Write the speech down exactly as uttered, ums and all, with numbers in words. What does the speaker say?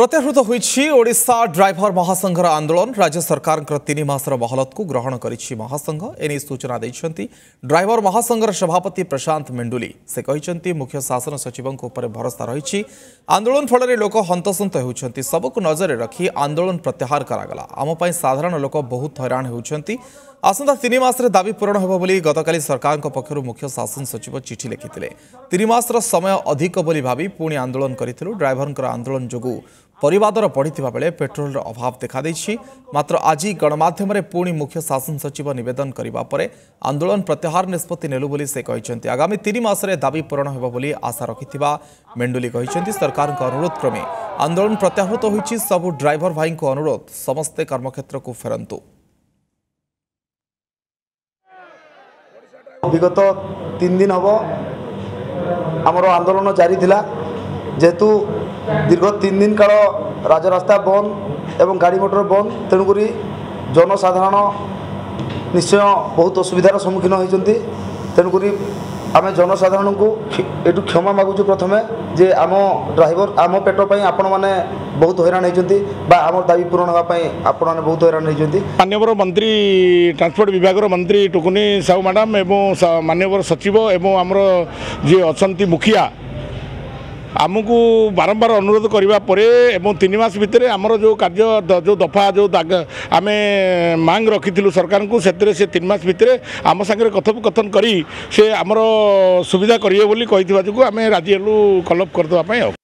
प्रत्याहृत होईछि ओडिशा ड्राइवर महासंघर आंदोलन। राज्य सरकार तीन मासर महलत को ग्रहण करिछि महासंघ। एने सूचना दैछन्ति ड्राइवर महासंघर सभापति प्रशांत मेंडुली। से कहिछन्ति मुख्य शासन सचिवक उपर भरोसा रहिछि। आंदोलन फल लोक हंतसंत होउछन्ति। सबको नजर रखी आंदोलन प्रत्याहार करागला। आम पई साधारण लोक बहुत हैरान होउछन्ति। आसंता तीन मास रे दाबी पूरण होबो बोली गतकाली सरकार पक्षरु मुख्य शासन सचिव चिठी लिखिथिले। तीन मास रो समय अधिक बोली भाबी पुणी आंदोलन करिथिलु। ड्राइवरनकर आंदोलन जोगु परिवादर पड़ता बेले पेट्रोल अभाव देखा देछि। मात्र आज गणमाध्यम पुणी मुख्य शासन सचिव नवेदन करने पर आंदोलन प्रत्याहार निष्पत्ति नेलु बोली से कहते। आगामी तीन मास रे दाबी पूरण होबो बोली आशा रखिथिबा मेंडुली कहते। सरकार अनुरोध क्रमे आंदोलन प्रत्याहृत होइछि। सबु ड्राइवर भाई को अनुरोध समस्ते कर्मक्षेत्र को फेरंतु। विगत तीन दिन हम आमर आंदोलन जारी थिला। जेतु दीर्घ तीन दिन काल राजरास्ता बंद एवं गाड़ी मोटर बंद, तेणुक जनसाधारण निश्चय बहुत असुविधार सम्मुखीन होती। तेणुक आम जनसाधारण को एटू क्षमा मागुचु। प्रथमे जे आम ड्राइवर आम पेट पर आपण मैंने बहुत हैरान होती, आम दाबी पूरण होगापाई आपण मैंने बहुत हैरान होती। माननीय मंत्री ट्रांसपोर्ट विभाग मंत्री टुकुनी साहू मैडम एवं माननीय सचिव एवं आमर जी अछंती मुखिया आमको बारंबार अनुरोध करवा परे एवं तीन मास भितर आमर जो कार्य जो दफा जो दाग आम मांग रखी सरकार को से तीन मास भितर आम सागर कथोपकथन करी से आमर सुविधा करेंगे बोली कही आम राजी हेलु कलप करदेवाई।